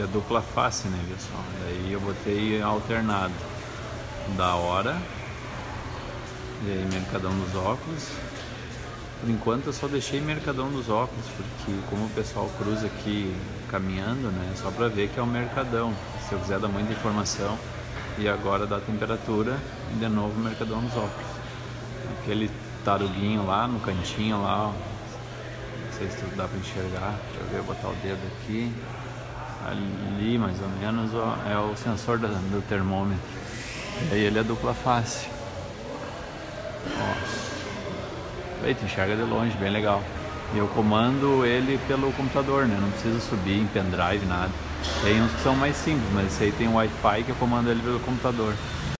é dupla face, né, pessoal? Daí eu botei alternado da hora e aí Mercadão dos Óculos. Por enquanto eu só deixei Mercadão dos Óculos, porque como o pessoal cruza aqui caminhando, né, só para ver que é o Mercadão. Se eu quiser dar muita informação. E agora da temperatura, e de novo Mercadão dos Óculos. Aquele taruguinho lá no cantinho lá, ó. Não sei se dá para enxergar, deixa eu ver, botar o dedo aqui. Ali mais ou menos, ó, é o sensor do termômetro. E aí ele é dupla face. Ó. Eita, enxerga de longe, bem legal. E eu comando ele pelo computador, né? Não preciso subir em pendrive, nada. Tem uns que são mais simples, mas esse aí tem Wi-Fi que eu comando ele pelo computador.